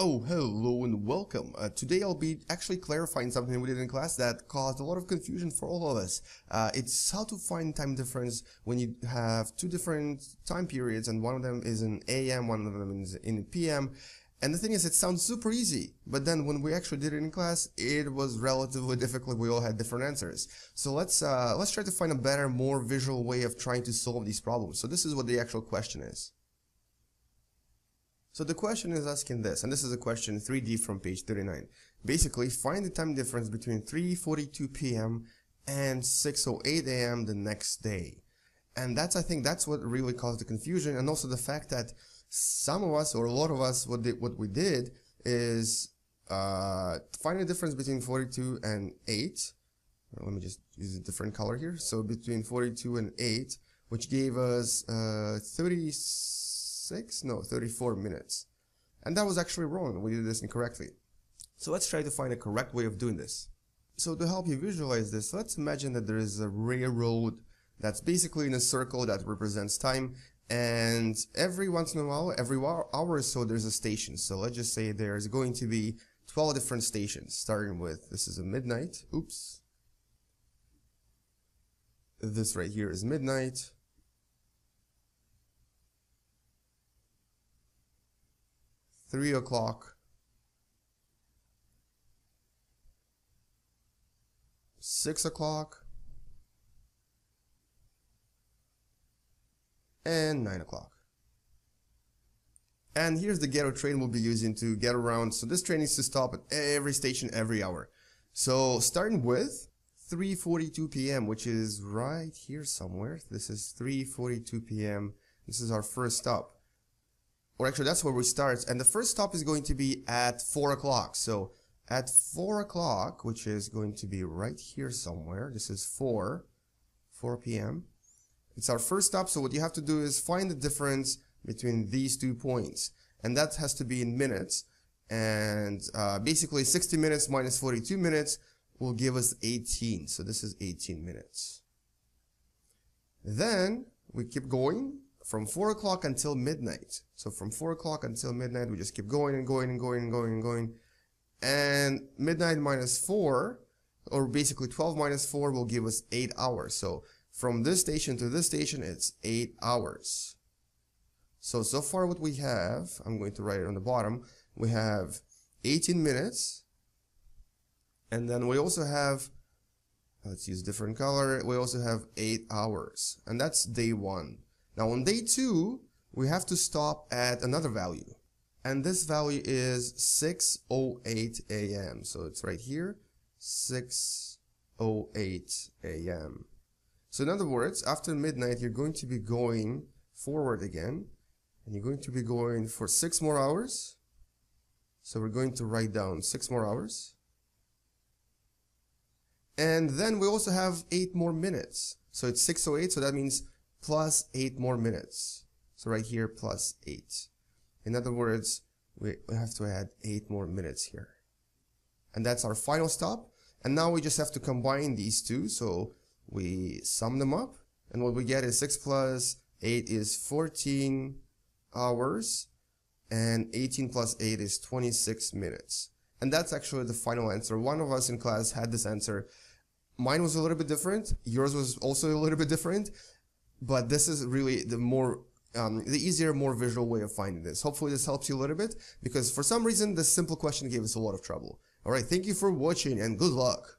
Oh, hello and welcome. Today I'll be actually clarifying something we did in class that caused a lot of confusion for all of us. It's how to find time difference when you have two different time periods and one of them is in AM, one of them is in PM. And the thing is, it sounds super easy, but then when we actually did it in class, it was relatively difficult. We all had different answers. So let's try to find a better, more visual way of trying to solve these problems. So this is what the actual question is. So the question is asking this, and this is a question 3D from page 39. Basically, find the time difference between 3:42 p.m. and 6:08 a.m. the next day. And I think that's what really caused the confusion, and also the fact that some of us, or a lot of us, what we did is find the difference between 42 and 8. Let me just use a different color here. So between 42 and 8, which gave us 34 minutes, and that was actually wrong. We did this incorrectly. So let's try to find a correct way of doing this. So to help you visualize this, let's imagine that there is a railroad that's basically in a circle that represents time, and every once in a while, every hour or so, there's a station. So let's just say there's going to be 12 different stations, starting with, this is a midnight, oops, this right here is midnight, three o'clock, 6 o'clock, and 9 o'clock. And here's the ghetto train we'll be using to get around. So this train needs to stop at every station every hour. So starting with 3:42 p.m., which is right here somewhere. This is 3:42 p.m. This is our first stop. Or actually, that's where we start, and the first stop is going to be at 4 o'clock. So at 4 o'clock, which is going to be right here somewhere, this is 4 p.m. It's our first stop, so what you have to do is find the difference between these 2 points, and that has to be in minutes, and basically 60 minutes minus 42 minutes will give us 18, so this is 18 minutes. Then we keep going from 4 o'clock until midnight. So from 4 o'clock until midnight, we just keep going and going and going and going and going. And midnight minus 4, or basically 12 minus 4, will give us 8 hours. So from this station to this station, it's 8 hours. So far what we have, I'm going to write it on the bottom, we have 18 minutes. And then we also have, let's use a different color, we also have 8 hours. And that's day 1. Now on day 2, we have to stop at another value, and this value is 6:08 a.m. So it's right here, 6:08 a.m. So in other words, after midnight, you're going to be going forward again, and you're going to be going for 6 more hours. So we're going to write down 6 more hours. And then we also have 8 more minutes. So it's 6:08, so that means plus 8 more minutes. So right here, plus 8. In other words, we have to add 8 more minutes here. And that's our final stop. And now we just have to combine these two. So we sum them up. And what we get is 6 plus 8 is 14 hours. And 18 plus 8 is 26 minutes. And that's actually the final answer. One of us in class had this answer. Mine was a little bit different. Yours was also a little bit different. But this is really the more, the easier, more visual way of finding this. Hopefully this helps you a little bit, because for some reason this simple question gave us a lot of trouble. Alright, thank you for watching and good luck!